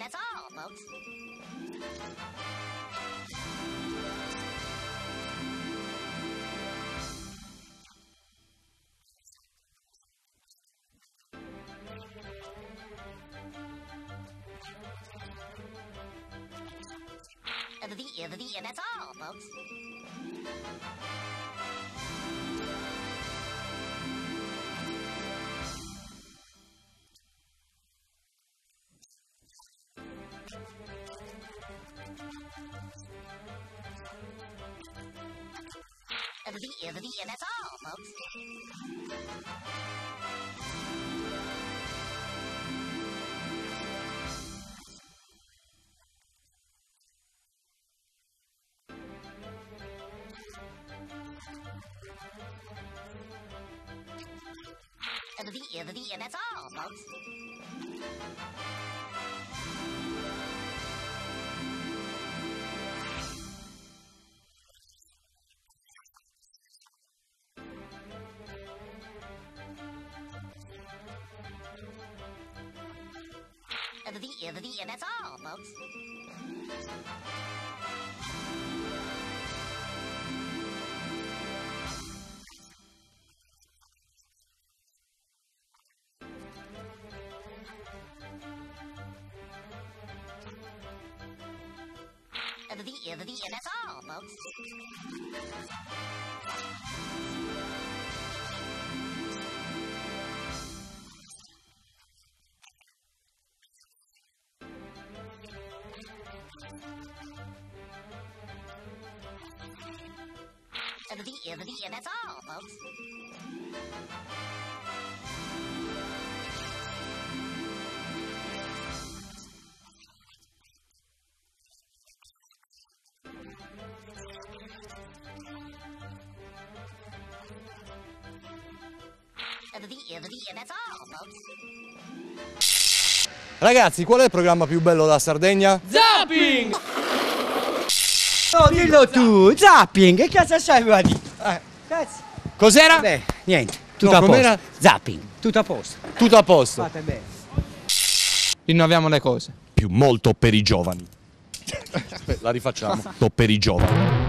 And that's all, folks. And that's all, folks. And that's all, folks. Ragazzi, qual è il programma più bello della Sardegna? Zapping! No, dillo tu, Zapping, che cazzo sai, buddy? Cazzo. Cos'era? Beh, niente, tutto a posto. Zapping, tutto a posto. Tutto a posto. Fate bene. Rinnoviamo le cose. Più molto per i giovani. La rifacciamo. Molto per i giovani.